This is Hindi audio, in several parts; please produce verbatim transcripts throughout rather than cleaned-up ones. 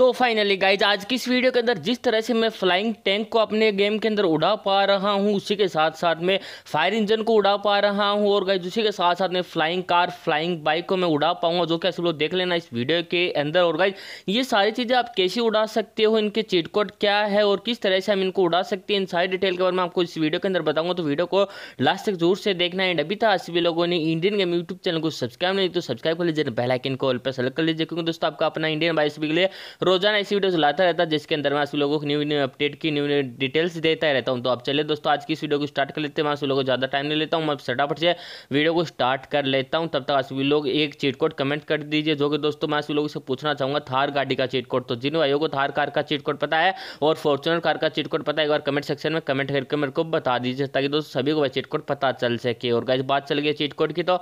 तो फाइनली गाइज आज की इस वीडियो के अंदर जिस तरह से मैं फ्लाइंग टैंक को अपने गेम के अंदर उड़ा पा रहा हूँ, उसी के साथ साथ मैं फायर इंजन को उड़ा पा रहा हूँ और गाइज उसी के साथ साथ मैं फ्लाइंग कार फ्लाइंग बाइक को मैं उड़ा पाऊंगा, जो कि आप लोग देख लेना इस वीडियो के अंदर। और गाइज ये सारी चीज़ें आप कैसे उड़ा सकते हो, इनके चीट कोड क्या है और किस तरह से हम इनको उड़ा सकते हैं, इन सारी डिटेल के बारे में आपको इस वीडियो के अंदर बताऊँगा, तो वीडियो को लास्ट तक जरूर से देखना है। एंड अभी तक सभी लोगों ने इंडियन गेम यूट्यूब चैनल को सब्सक्राइब नहीं तो सब्सक्राइब कर लीजिए, बेल आइकन को ऑल पर सेलेक्ट कर लीजिए, क्योंकि दोस्तों आपका अपना इंडियन बाइक्स के लिए रोजाना ऐसी वीडियोस लाता रहता है जिसके अंदर मैं आप लोगों को न्यू न्यू अपडेट की न्यू न्यू डिटेल्स देता ही रहता हूं। तो आप चलिए दोस्तों आज की इस वीडियो को स्टार्ट कर लेते हैं। मैं आप लोगों को ज़्यादा टाइम नहीं लेता हूं, मैं फटाफट से वीडियो को स्टार्ट कर लेता हूं। तब तक आप लोग एक चीट कोड कमेंट कर दीजिए, जो कि दोस्तों मैं आप लोगों से पूछना चाहूँगा थार गाड़ी का चीट कोड। तो जिन भाइयों को थार कार का चीट कोड पता है और फॉर्चुनर कार का चीट कोड पता है, एक बार कमेंट सेक्शन में कमेंट करके मेरे को बता दीजिए, ताकि दोस्तों सभी को चीट कोड पता चल सके। और गाइस बात चल गई चीट कोड की, तो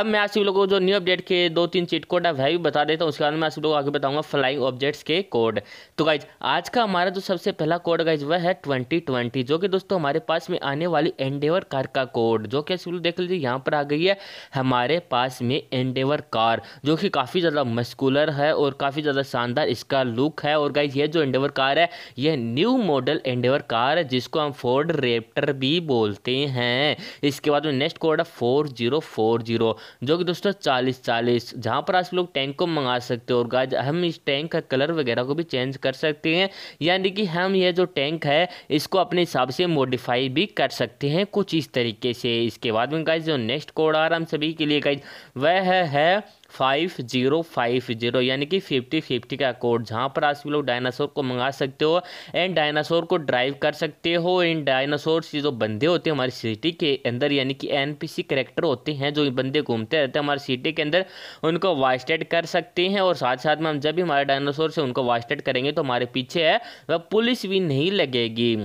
अब मैं आप लोगों को जो न्यू अपडेट के दो तीन चीट कोड है भाई बता देता हूँ, उसके बाद मैं आप लोगों को आगे बताऊँगा फ्लाइंग ऑब्जेक्ट्स के कोड। तो गाइज आज का हमारा जो सबसे पहला कोड गाइज वह है ट्वेंटी ट्वेंटी, जो कि दोस्तों हमारे पास में आने वाली एंडेवर कार का कोड, जो कि देख लीजिए यहाँ पर आ गई है हमारे पास में एंडेवर कार, जो कि काफ़ी ज़्यादा मस्कुलर है और काफ़ी ज़्यादा शानदार इसका लुक है। और गाइज ये जो एंडेवर कार है यह न्यू मॉडल एंडेवर कार है, जिसको हम फोर्ड रैप्टर भी बोलते हैं। इसके बाद में नेक्स्ट कोड है फोर जीरो फोर जीरो, जो कि दोस्तों चालीस चालीस, जहाँ पर आप लोग टैंक को मंगा सकते हो। और गाइज हम इस टैंक का कलर वगैरह को भी चेंज कर सकते हैं, यानी कि हम ये जो टैंक है इसको अपने हिसाब से मॉडिफाई भी कर सकते हैं कुछ इस तरीके से। इसके बाद में गाइज जो नेक्स्ट कोड आ रहा है हम सभी के लिए गाइज वह है, है फाइव जीरो फाइव जीरो, यानी कि फिफ्टी फिफ्टी का कोड, जहाँ पर आप लोग डायनासोर को मंगा सकते हो एंड डायनासोर को ड्राइव कर सकते हो। एंड डायनासोर से जो बंदे होते हैं हमारी सिटी के अंदर, यानी कि एनपीसी कैरेक्टर होते हैं, जो बंदे घूमते रहते हैं हमारी सिटी के अंदर, उनको वास्टेड कर सकते हैं। और साथ साथ में हम जब भी हमारे डायनासोर से उनको वास्टेड करेंगे तो हमारे पीछे है वह पुलिस भी नहीं लगेगी।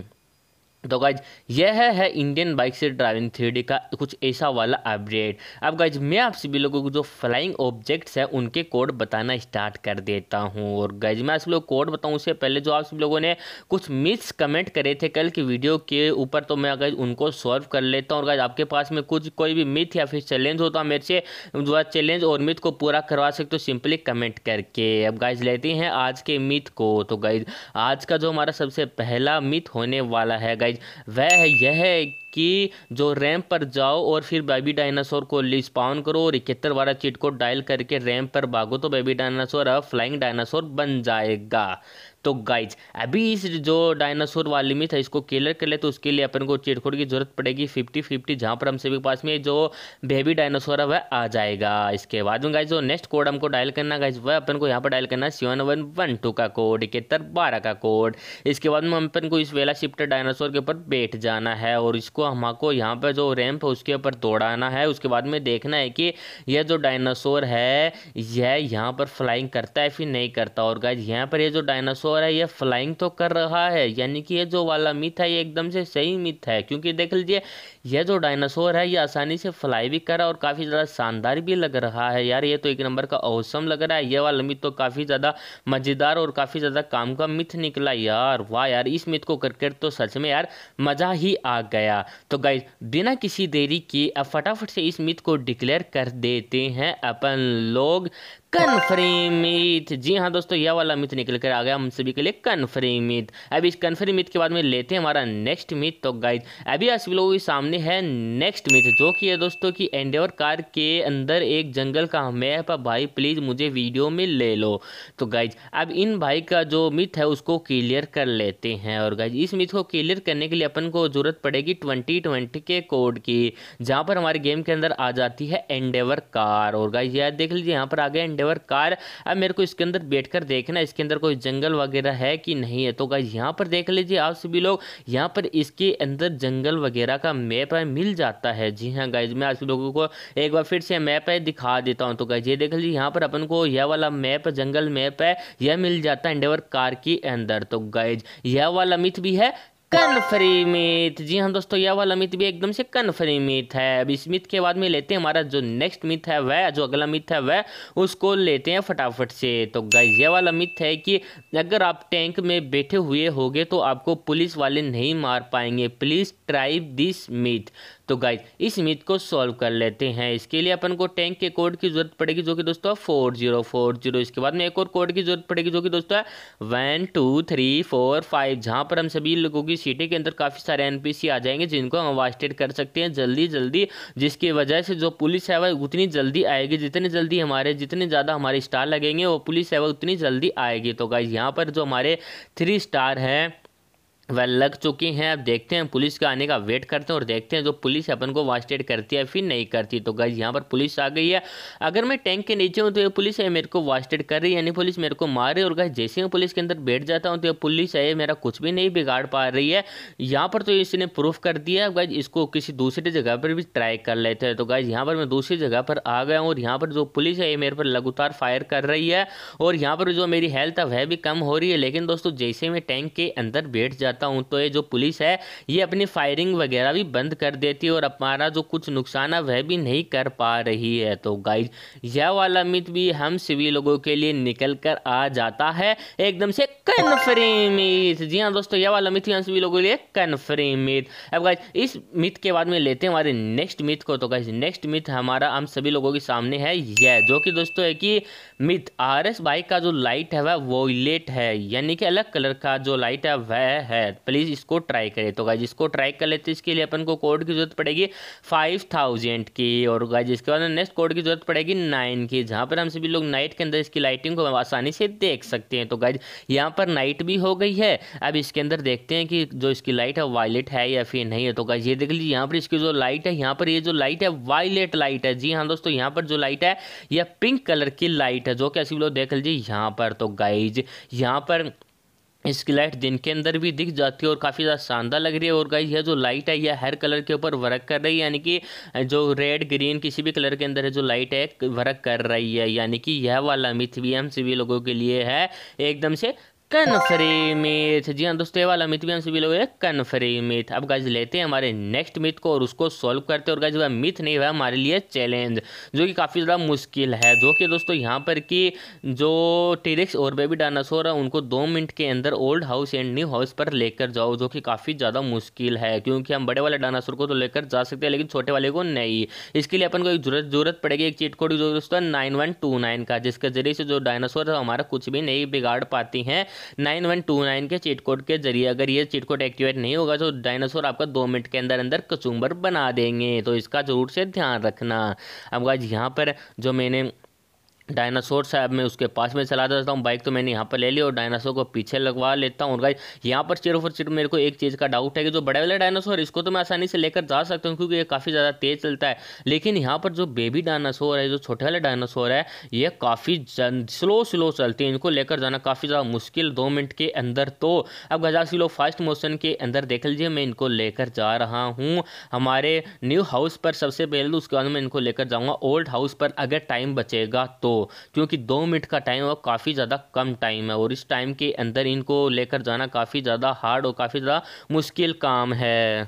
तो गाइज यह है, है इंडियन बाइक से ड्राइविंग थ्री डी का कुछ ऐसा वाला अपडेट। अब गाइज मैं आप सभी लोगों को जो फ्लाइंग ऑब्जेक्ट्स हैं उनके कोड बताना स्टार्ट कर देता हूं। और गाइज मैं आप सभी लोग कोड बताऊं उससे पहले जो आप सभी लोगों ने कुछ मिस कमेंट करे थे कल की वीडियो के ऊपर, तो मैं गाइज उनको सॉल्व कर लेता हूँ। और गाइज आपके पास में कुछ कोई भी मिथ या फिर चैलेंज होता है मेरे से, जो चैलेंज और मिथ को पूरा करवा सकते हो सिंपली कमेंट करके। अब गाइज लेते हैं आज के मिथ को। तो गाइज आज का जो हमारा सबसे पहला मिथ होने वाला है गाइज वह यह है कि जो रैंप पर जाओ और फिर बेबी डायनासोर को रिस्पॉन करो और इकहत्तर वाला चीट कोड डायल करके रैंप पर भागो तो बेबी डायनासोर अब फ्लाइंग डायनासोर बन जाएगा। तो गाइज अभी इस जो डायनासोर वाली मिथ है इसको क्लियर कर ले, तो उसके लिए अपन को चीट कोड की जरूरत पड़ेगी फिफ्टी फिफ्टी, जहाँ पर हम सभी के पास में जो बेबी डायनासोर है वह आ जाएगा। इसके बाद में गाइज जो नेक्स्ट कोड हमको डायल करना गाइज वह अपन को यहाँ पर डायल करना सेवन वन वन टू का कोड, इकहत्तर बारह का कोड। इसके बाद में अपन को इस वेला शिफ्टर डायनासोर के ऊपर बैठ जाना है और इसको हमको यहाँ पर जो रैंप है उसके ऊपर दौड़ाना है। उसके बाद में देखना है कि यह जो डायनासोर है यह यहाँ पर फ्लाइंग करता है फिर नहीं करता। और गाइज यहाँ पर यह जो डायनासोर है ये फ्लाइंग तो कर रहा है, यानी कि ये जो वाला मिथ है ये एकदम से सही मिथ है, क्योंकि देख लीजिए ये जो डायनासोर है ये आसानी से फ्लाई भी कर रहा है और काफ़ी ज़्यादा शानदार भी लग रहा है। यार ये तो एक नंबर का औसम लग रहा है, ये वाला मिथ तो काफ़ी ज़्यादा मज़ेदार और काफ़ी ज़्यादा काम का मिथ निकला यार, वाह यार इस मिथ को करके तो सच में यार मज़ा ही आ गया। तो गाइज बिना किसी देरी के अब फटाफट से इस मिथ को डिक्लेयर कर देते हैं अपन लोग कन्फर्म मिथ। जी हाँ दोस्तों यह वाला मिथ निकल कर आ गया हम सभी के लिए कन्फर्म मिथ। अब इस कन्फर्म मिथ के बाद में लेते हैं हमारा नेक्स्ट मिथ। तो गाइज अभी आप सभी लोगों के सामने है नेक्स्ट मिथ, जो कि है दोस्तों कि एंडेवर कार के अंदर एक जंगल का मैप है, भाई प्लीज़ मुझे वीडियो में ले लो। तो गाइज अब इन भाई का जो मिथ है उसको क्लियर कर लेते हैं। और गाइज इस मिथ को क्लियर करने के लिए अपन को ज़रूरत पड़ेगी ट्वेंटी ट्वेंटी के कोड की, जहाँ पर हमारे गेम के अंदर आ जाती है एंडेवर कार। और गाइज यार देख लीजिए यहाँ पर आ गया कार। अब मेरे को इसके अंदर बैठकर देखना इसके अंदर कोई जंगल वगैरह है कि नहीं है। तो गाइज यहाँ पर देख लीजिए आप सभी लोग, यहाँ पर इसके अंदर जंगल वगैरह का मैप है मिल जाता है। जी हाँ गाइज मैं आप लोगों को एक बार फिर से मैप है दिखा देता हूँ। तो गाइज ये देख लीजिए यहाँ पर अपन को यह वाला मैप जंगल मैप है यह मिल जाता है एंडेवर कार के अंदर। तो गाइज यह वाला मिथ भी है कन्फर्मित। जी हाँ दोस्तों, यह वाला मिथ भी एकदम से कन्फर्मित है। अब इस मिथ के बाद में लेते हैं हमारा जो नेक्स्ट मिथ है, वह जो अगला मिथ है वह उसको लेते हैं फटाफट से। तो गाइस यह वाला मिथ है कि अगर आप टैंक में बैठे हुए होगे तो आपको पुलिस वाले नहीं मार पाएंगे। Please try this myth. तो गाइस इस मिथ को सॉल्व कर लेते हैं। इसके लिए अपन को टैंक के कोड की जरूरत पड़ेगी जो कि दोस्तों फोर जीरो फोर जीरो। इसके बाद में एक और कोड की जरूरत पड़ेगी जो कि दोस्तों है one two three four five, जहाँ पर हम सभी लोगों की सिटी के अंदर काफ़ी सारे एनपीसी आ जाएंगे जिनको हम वास्टेड कर सकते हैं जल्दी जल्दी, जिसकी वजह से जो पुलिस है वह उतनी जल्दी आएगी। जितनी जल्दी हमारे जितने ज़्यादा हमारे स्टार लगेंगे वो पुलिस है वह उतनी जल्दी आएगी। तो गाइस यहाँ पर जो हमारे थ्री स्टार हैं वह लग चुकी हैं। अब देखते हैं पुलिस का आने का वेट करते हैं और देखते हैं जो पुलिस अपन को वास्टेड करती है फिर नहीं करती। तो गाइस यहाँ पर पुलिस आ गई है। अगर मैं टैंक के नीचे हूँ तो ये पुलिस है मेरे को वास्टेड कर रही है, यानी पुलिस मेरे को मार रही है। और गाइस जैसे ही पुलिस के अंदर बैठ जाता हूँ तो ये पुलिस है मेरा कुछ भी नहीं बिगाड़ पा रही है। यहाँ पर तो इसने प्रूफ कर दिया। गाइस इसको किसी दूसरी जगह पर भी ट्राई कर लेते हैं। तो गाइस यहाँ पर मैं दूसरी जगह पर आ गया हूँ और यहाँ पर जो पुलिस है ये मेरे पर लगातार फायर कर रही है और यहाँ पर जो मेरी हेल्थ है वह भी कम हो रही है। लेकिन दोस्तों जैसे मैं टैंक के अंदर बैठ हूं तो ये जो पुलिस है ये अपनी फायरिंग वगैरह भी बंद कर देती है और हमारा जो कुछ नुकसान है वह भी नहीं कर पा रही है। तो गाइस यह वाला मिथ भी हम सभी लोगों के लिए निकल कर आ जाता है एकदम से कन्फर्मित। जी हाँ दोस्तों, यह वाला मिथ हम सभी लोगों के लिए कन्फर्मित। अब गाइस इस मिथ के बाद में लेते हैं हमारे नेक्स्ट मिथ को। तो गाइस नेक्स्ट मिथ हमारा हम सभी लोगों के सामने है यह, जो कि दोस्तों है कि मिथ आर एस बाइक का जो लाइट है वह वॉयलेट है, यानी कि अलग कलर का जो लाइट है वह है। प्लीज इसको ट्राई करें। तो गाइस इसको ट्राई कर लेते हैं। इसके लिए अपन को कोड की जरूरत पड़ेगी फाइव थाउजेंड की और गाइस इसके बाद नेक्स्ट कोड की जरूरत पड़ेगी नाइन की, जहाँ पर हम सभी लोग नाइट के अंदर इसकी लाइटिंग को आसानी से देख सकते हैं। तो गाइस यहाँ पर नाइट भी हो गई है। अब इसके अंदर देखते हैं कि जो इसकी लाइट है वायलेट है या फिर नहीं है। तो गाइस ये देख लीजिए यहाँ पर इसकी जो लाइट है, यहाँ पर ये जो लाइट है वायलेट लाइट है। जी हाँ दोस्तों, यहाँ पर जो लाइट है यह पिंक कलर की लाइट है जो कि सभी लोग देख लीजिए यहाँ पर। तो गाइस यहाँ पर इसकी लाइट दिन के अंदर भी दिख जाती है और काफ़ी ज़्यादा शानदार लग रही है। और गाइस यह जो लाइट है यह हर कलर के ऊपर वर्क कर रही है, यानी कि जो रेड ग्रीन किसी भी कलर के अंदर है जो लाइट है वर्क कर रही है, यानी कि यह वाला मिथ भी हम सभी लोगों के लिए है एकदम से कन्फर्मित। जी हाँ दोस्तों, ये वाला मिथ भी हम सभी लोग कन्फर्मित। अब गाइस लेते हैं हमारे नेक्स्ट मिथ को और उसको सॉल्व करते हैं। और गाइस वह मिथ नहीं, वह हमारे लिए चैलेंज जो कि काफ़ी ज़्यादा मुश्किल है, जो कि दोस्तों यहाँ पर कि जो टीरेक्स और बेबी डायनासोर है उनको दो मिनट के अंदर old house and new house पर लेकर जाओ, जो कि काफ़ी ज़्यादा मुश्किल है क्योंकि हम बड़े वाले डायनासोर को तो लेकर जा सकते हैं लेकिन छोटे वाले को नहीं। इसके लिए अपन को एक जरूरत जरूरत पड़ेगी एक चीट कोड जो दोस्तों नाइन वन टू नाइन का, जिसके जरिए से जो डायनासोर है हमारा कुछ भी नहीं बिगाड़ पाती हैं नाइन वन टू नाइन के चीट कोड के जरिए। अगर ये चीट कोड एक्टिवेट नहीं होगा तो डायनासोर आपका दो मिनट के अंदर अंदर कचुम्बर बना देंगे, तो इसका जरूर से ध्यान रखना। अब गाइस यहाँ पर जो मैंने डायनासोर साहब मैं उसके पास में चला जाता हूँ, बाइक तो मैंने यहाँ पर ले ली और डायनासोर को पीछे लगवा लेता हूँ। और गाइस यहाँ पर सिर्फ और सिर्फ मेरे को एक चीज़ का डाउट है कि जो बड़े वाले डायनासोर इसको तो मैं आसानी से लेकर जा सकता हूँ क्योंकि ये काफ़ी ज़्यादा तेज़ चलता है, लेकिन यहाँ पर जो बेबी डायनासोर है जो छोटे वाले डायनासोर है ये काफ़ी स्लो स्लो चलते हैं, इनको लेकर जाना काफ़ी ज़्यादा मुश्किल दो मिनट के अंदर। तो अब गजा सिलो फास्ट मोशन के अंदर देख लीजिए मैं इनको लेकर जा रहा हूँ हमारे न्यू हाउस पर सबसे पहले, तो उसके बाद मैं इनको लेकर जाऊँगा ओल्ड हाउस पर अगर टाइम बचेगा तो, क्योंकि दो मिनट का टाइम और काफ़ी ज़्यादा कम टाइम है और इस टाइम के अंदर इनको लेकर जाना काफ़ी ज़्यादा हार्ड और काफ़ी ज़्यादा मुश्किल काम है।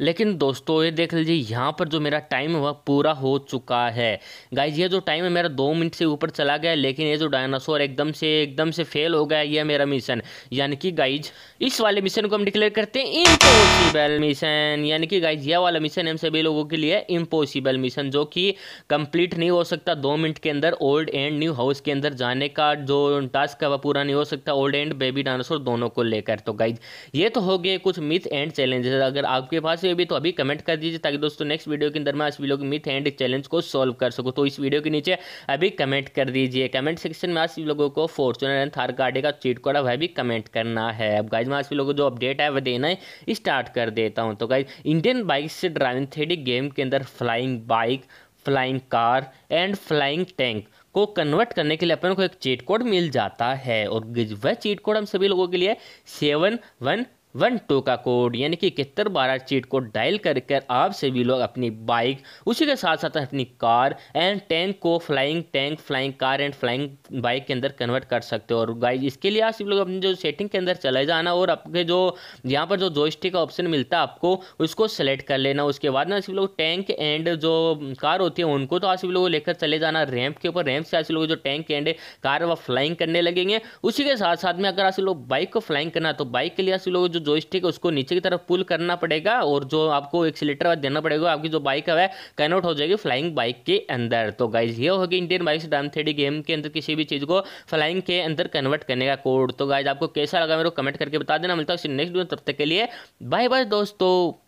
लेकिन दोस्तों ये देख लीजिए यहाँ पर जो मेरा टाइम हुआ पूरा हो चुका है। गाइस ये जो टाइम है मेरा दो मिनट से ऊपर चला गया, लेकिन ये जो डायनासोर एकदम से एकदम से फेल हो गया ये मेरा मिशन, यानी कि गाइस इस वाले मिशन को हम डिक्लेयर करते हैं इम्पॉसिबल मिशन, यानी कि गाइस यह वाला मिशन हम सभी लोगों के लिए इम्पॉसिबल मिशन जो कि कंप्लीट नहीं हो सकता। दो मिनट के अंदर ओल्ड एंड न्यू हाउस के अंदर जाने का जो टास्क है वह पूरा नहीं हो सकता ओल्ड एंड बेबी डायनासोर दोनों को लेकर। तो गाइस ये तो हो गए कुछ मिथ एंड चैलेंजेस। अगर आपके पास भी तो अभी कमेंट कर दीजिए ताकि दोस्तों नेक्स्ट वीडियो के अंदर मैं आज लोग मिथ एंड चैलेंज को सॉल्व कर सकूं। तो इस वीडियो के नीचे अभी कमेंट कर दीजिए। कमेंट सेक्शन में आज लोगों को फॉर्च्यूनर एंड थार गाड़ी का चीट कोड वह भी कमेंट करना है। अब गाइज मैं आज लोगों को जो अपडेट है वह देना है स्टार्ट कर देता हूँ। तो गाइज इंडियन बाइक्स से ड्राइविंग थ्री डी गेम के अंदर flying bike, flying car and flying tank को कन्वर्ट करने के लिए अपन को एक चीट कोड मिल जाता है और वह चीट कोड हम सभी लोगों के लिए सेवन वन वन टू का कोड यानी कि इकहत्तर बारह चीट को डायल कर कर आप सभी लोग अपनी बाइक, उसी के साथ साथ अपनी कार एंड टैंक को flying tank, flying car and flying bike के अंदर कन्वर्ट कर सकते हो। और गाइज इसके लिए आप सभी लोग अपनी जो सेटिंग के अंदर चले जाना और आपके जो यहाँ पर जो जॉयस्टिक का ऑप्शन मिलता है आपको उसको सेलेक्ट कर लेना। उसके बाद ना आप सभी लोग टैंक एंड जो कार होती है उनको तो आप सभी लोग लेकर चले जाना रैंप के ऊपर। रैंप से आप सभी लोग जो टैंक एंड कार वह फ्लाइंग करने लगेंगे। उसी के साथ साथ में अगर आप लोग बाइक को फ्लाइंग करना तो बाइक के लिए आप लोग जो जॉयस्टिक है उसको नीचे की तरफ पुल करना पड़ेगा और जो आपको एक्सीलेटर देना पड़ेगा, आपकी जो बाइक है वह कन्वर्ट हो जाएगी फ्लाइंग बाइक के अंदर। तो गाइज ये होगी Indian bikes driving three D game के अंदर किसी भी चीज को फ्लाइंग के अंदर कन्वर्ट करने का कोड। तो गाइज आपको कैसा लगा मेरे को कमेंट करके बता देना। मिलता है नेक्स्ट वीडियो, तब तक के लिए बाय बाय दोस्तों।